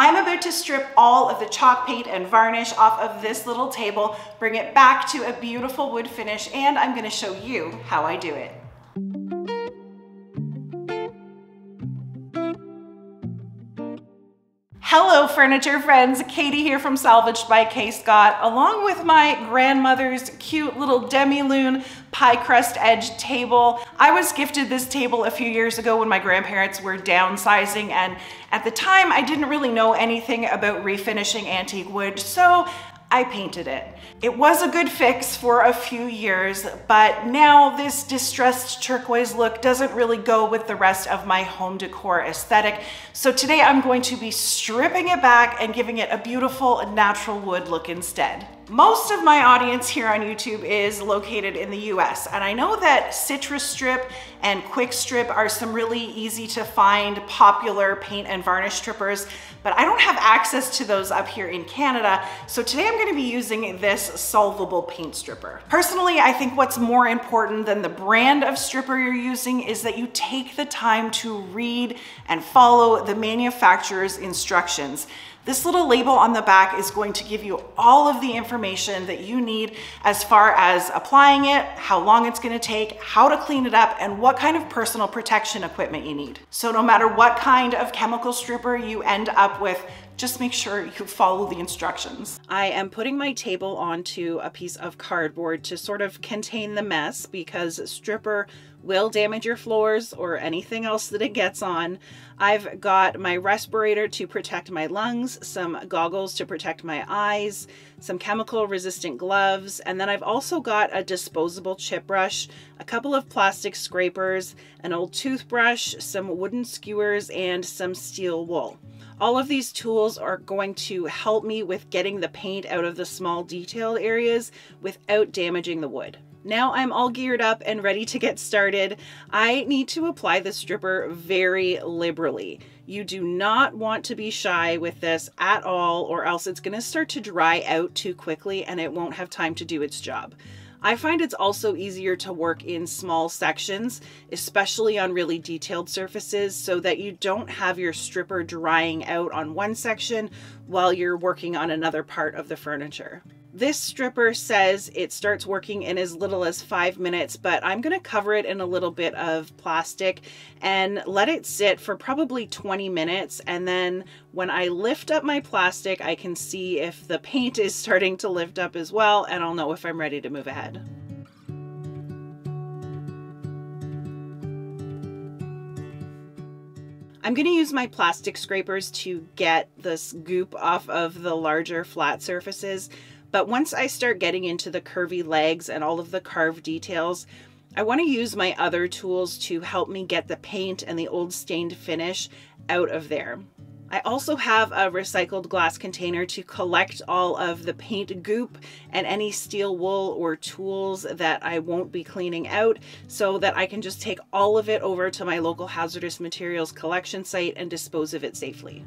I'm about to strip all of the chalk paint and varnish off of this little table, bring it back to a beautiful wood finish, and I'm gonna show you how I do it. Hello furniture friends, Katie here from Salvaged by K. Scott, along with my grandmother's cute little demi-lune pie crust edge table. I was gifted this table a few years ago when my grandparents were downsizing, and at the time I didn't really know anything about refinishing antique wood, so I painted it. It was a good fix for a few years, but now this distressed turquoise look doesn't really go with the rest of my home decor aesthetic. So today I'm going to be stripping it back and giving it a beautiful natural wood look instead. Most of my audience here on YouTube is located in the US, and I know that Citristrip and Quick Strip are some really easy to find popular paint and varnish strippers, but I don't have access to those up here in Canada, so today I'm going to be using this solvable paint stripper. Personally, I think what's more important than the brand of stripper you're using is that you take the time to read and follow the manufacturer's instructions. This little label on the back is going to give you all of the information that you need as far as applying it, how long it's going to take, how to clean it up, and what kind of personal protection equipment you need. So no matter what kind of chemical stripper you end up with, just make sure you follow the instructions. I am putting my table onto a piece of cardboard to sort of contain the mess, because stripper will damage your floors or anything else that it gets on. I've got my respirator to protect my lungs, some goggles to protect my eyes, some chemical resistant gloves, and then I've also got a disposable chip brush, a couple of plastic scrapers, an old toothbrush, some wooden skewers, and some steel wool. All of these tools are going to help me with getting the paint out of the small detailed areas without damaging the wood. Now I'm all geared up and ready to get started. I need to apply the stripper very liberally. You do not want to be shy with this at all, or else it's going to start to dry out too quickly and it won't have time to do its job. I find it's also easier to work in small sections, especially on really detailed surfaces, so that you don't have your stripper drying out on one section while you're working on another part of the furniture. This stripper says it starts working in as little as 5 minutes, but I'm going to cover it in a little bit of plastic and let it sit for probably 20 minutes. And then when I lift up my plastic, I can see if the paint is starting to lift up as well, and I'll know if I'm ready to move ahead. I'm going to use my plastic scrapers to get this goop off of the larger flat surfaces. But once I start getting into the curvy legs and all of the carved details, I want to use my other tools to help me get the paint and the old stained finish out of there. I also have a recycled glass container to collect all of the paint goop and any steel wool or tools that I won't be cleaning out, so that I can just take all of it over to my local hazardous materials collection site and dispose of it safely.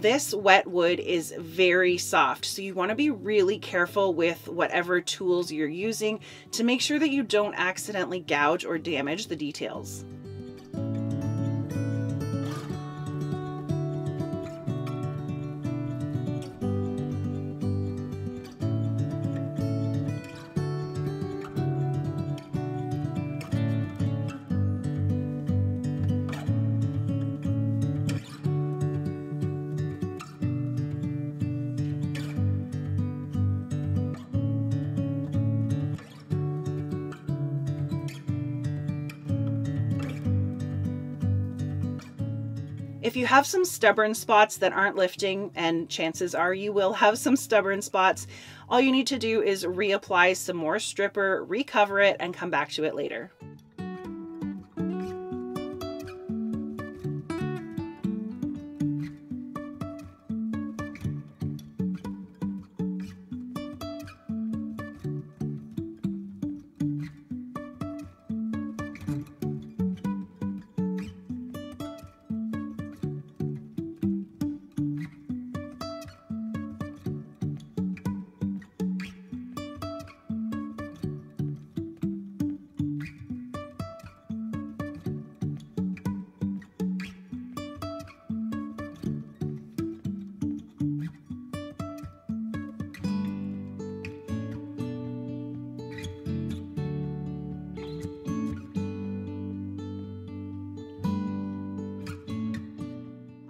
This wet wood is very soft, so you want to be really careful with whatever tools you're using to make sure that you don't accidentally gouge or damage the details. If you have some stubborn spots that aren't lifting, and chances are you will have some stubborn spots, all you need to do is reapply some more stripper, recover it, and come back to it later.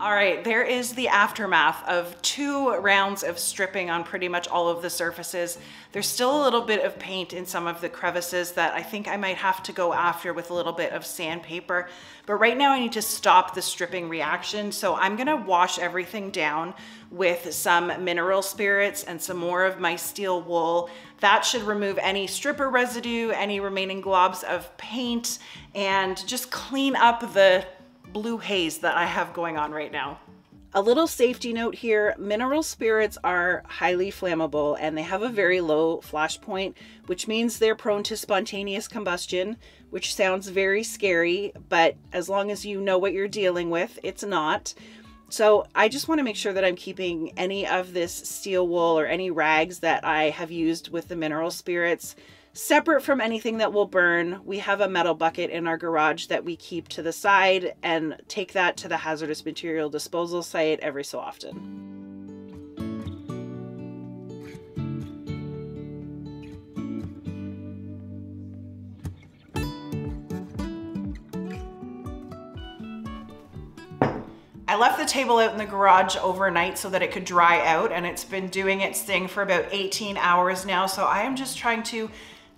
All right, there is the aftermath of 2 rounds of stripping on pretty much all of the surfaces. There's still a little bit of paint in some of the crevices that I think I might have to go after with a little bit of sandpaper. But right now I need to stop the stripping reaction. So I'm gonna wash everything down with some mineral spirits and some more of my steel wool. That should remove any stripper residue, any remaining globs of paint, and just clean up the blue haze that I have going on right now. A little safety note here, mineral spirits are highly flammable and they have a very low flash point, which means they're prone to spontaneous combustion, which sounds very scary, but as long as you know what you're dealing with, it's not. So I just want to make sure that I'm keeping any of this steel wool or any rags that I have used with the mineral spirits separate from anything that will burn. We have a metal bucket in our garage that we keep to the side and take that to the hazardous material disposal site every so often. I left the table out in the garage overnight so that it could dry out, and it's been doing its thing for about 18 hours now, so I am just trying to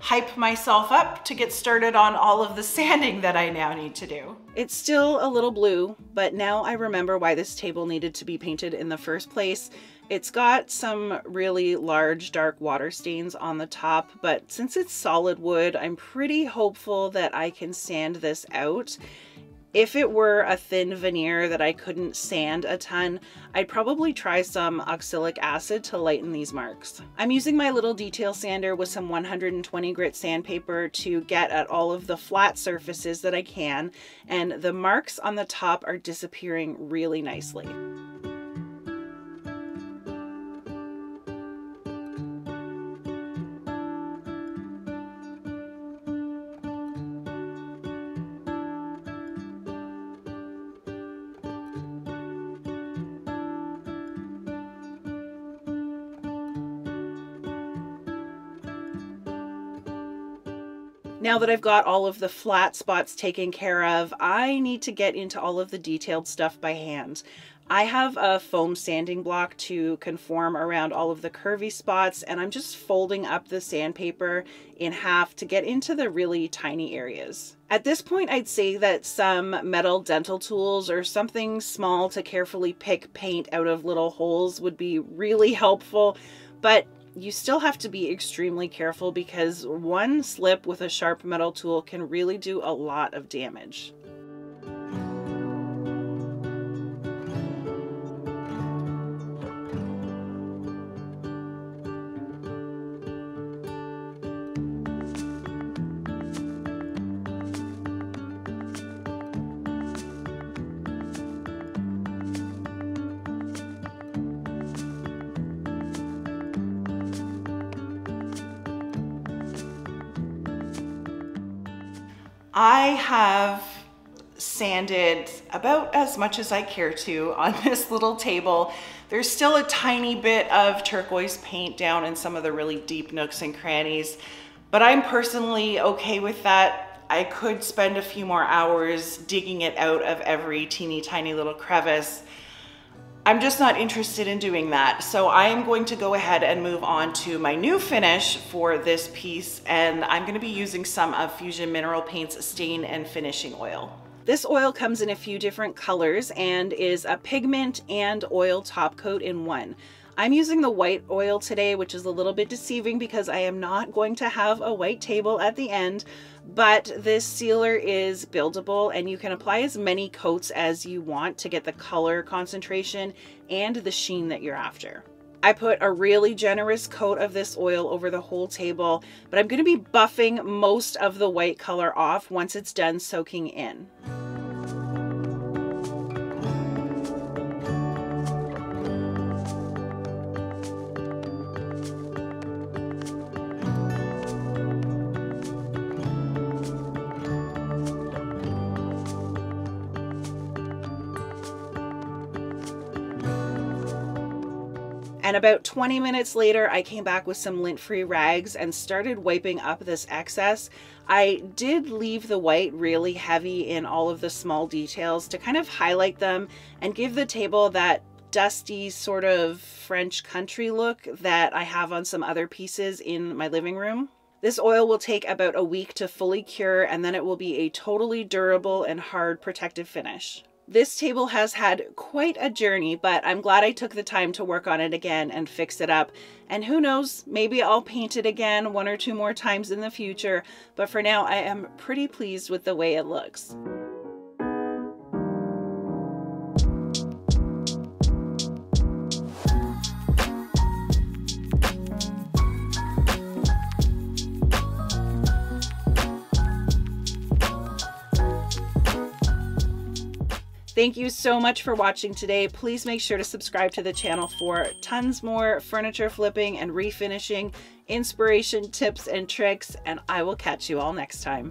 hype myself up to get started on all of the sanding that I now need to do. It's still a little blue, but now I remember why this table needed to be painted in the first place. It's got some really large dark water stains on the top, but since it's solid wood, I'm pretty hopeful that I can sand this out. If it were a thin veneer that I couldn't sand a ton, I'd probably try some oxalic acid to lighten these marks. I'm using my little detail sander with some 120 grit sandpaper to get at all of the flat surfaces that I can, and the marks on the top are disappearing really nicely. Now that I've got all of the flat spots taken care of, I need to get into all of the detailed stuff by hand. I have a foam sanding block to conform around all of the curvy spots, and I'm just folding up the sandpaper in half to get into the really tiny areas. At this point, I'd say that some metal dental tools or something small to carefully pick paint out of little holes would be really helpful, but you still have to be extremely careful because one slip with a sharp metal tool can really do a lot of damage. I have sanded about as much as I care to on this little table. There's still a tiny bit of turquoise paint down in some of the really deep nooks and crannies, but I'm personally okay with that. I could spend a few more hours digging it out of every teeny tiny little crevice. I'm just not interested in doing that, so I am going to go ahead and move on to my new finish for this piece, and I'm going to be using some of Fusion Mineral Paint's stain and finishing oil. This oil comes in a few different colors and is a pigment and oil top coat in one. I'm using the white oil today, which is a little bit deceiving because I am not going to have a white table at the end, but this sealer is buildable and you can apply as many coats as you want to get the color concentration and the sheen that you're after. I put a really generous coat of this oil over the whole table, but I'm going to be buffing most of the white color off once it's done soaking in. And about 20 minutes later, I came back with some lint-free rags and started wiping up this excess. I did leave the white really heavy in all of the small details to kind of highlight them and give the table that dusty sort of French country look that I have on some other pieces in my living room. This oil will take about a week to fully cure, and then it will be a totally durable and hard protective finish. This table has had quite a journey, but I'm glad I took the time to work on it again and fix it up. And who knows, maybe I'll paint it again 1 or 2 more times in the future, but for now I am pretty pleased with the way it looks. Thank you so much for watching today. Please make sure to subscribe to the channel for tons more furniture flipping and refinishing, inspiration, tips and tricks, and I will catch you all next time.